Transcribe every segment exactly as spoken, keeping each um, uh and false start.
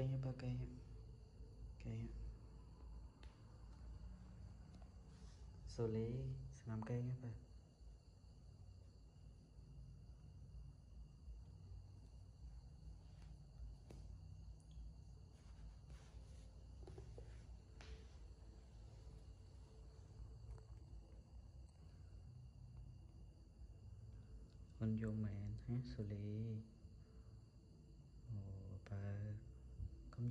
Kaya pa kaya. Kaya. Số lý sẽ làm kaya pa. Con vô mẹ hát xử lý và công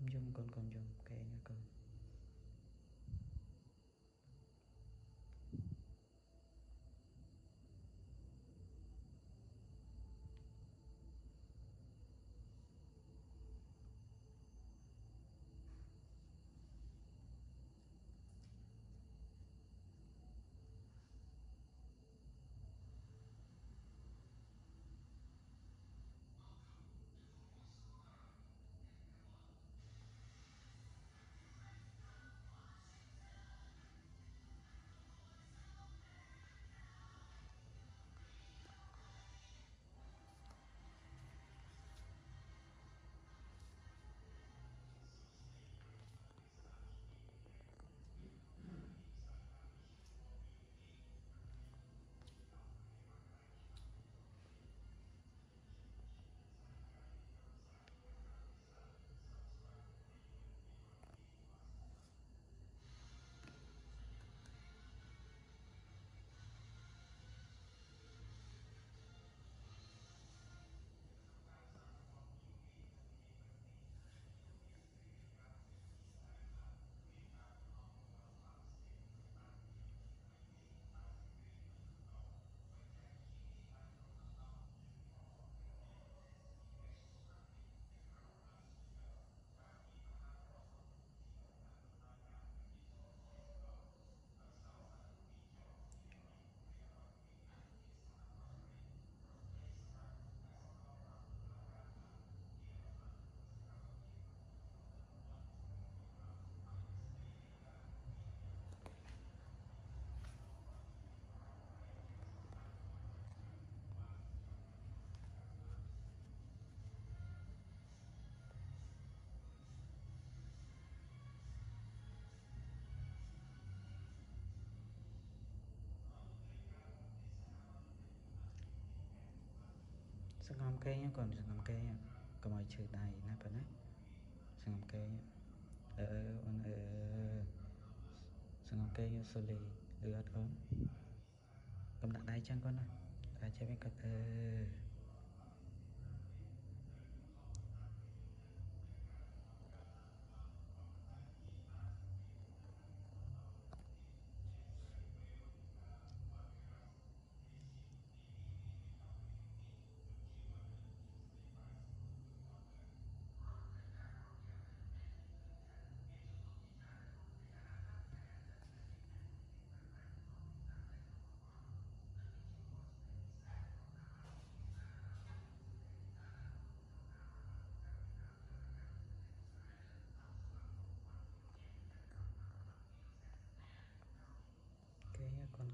Con dùm con con dùm kệ nha con. Sang làm cây nhé còn sang làm cây nhé, còn mọi chữ này là phải đấy, sang làm cây nhé, ờ on ờ sang làm cây nhé xử lý được không? Cầm đặt đai chăng con này, đai chơi với cặp ờ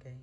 cái